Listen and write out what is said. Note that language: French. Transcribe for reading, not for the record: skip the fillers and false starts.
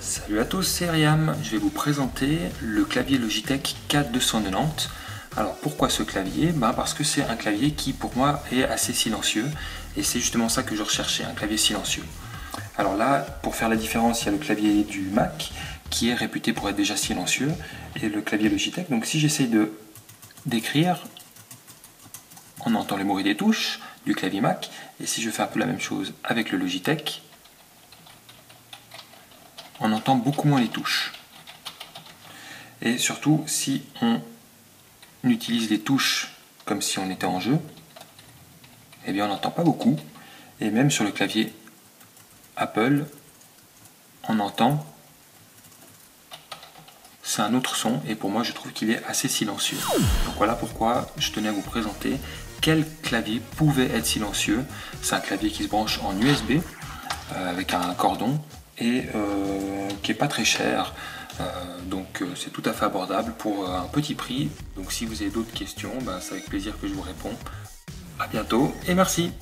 Salut à tous, c'est Ariam. Je vais vous présenter le clavier Logitech K290. Alors pourquoi ce clavier? Parce que c'est un clavier qui pour moi est assez silencieux et c'est justement ça que je recherchais, un clavier silencieux. Alors là, pour faire la différence, il y a le clavier du Mac qui est réputé pour être déjà silencieux et le clavier Logitech. Donc si j'essaye d'écrire, on entend les bruits des touches du clavier Mac et si je fais un peu la même chose avec le Logitech, on entend beaucoup moins les touches. Et surtout, si on utilise les touches comme si on était en jeu, eh bien on n'entend pas beaucoup. Et même sur le clavier Apple, on entend, c'est un autre son, et pour moi je trouve qu'il est assez silencieux. Donc voilà pourquoi je tenais à vous présenter quel clavier pouvait être silencieux. C'est un clavier qui se branche en USB avec un cordon et qui est pas très cher, donc c'est tout à fait abordable pour un petit prix. Donc si vous avez d'autres questions, c'est avec plaisir que je vous réponds. À bientôt et merci.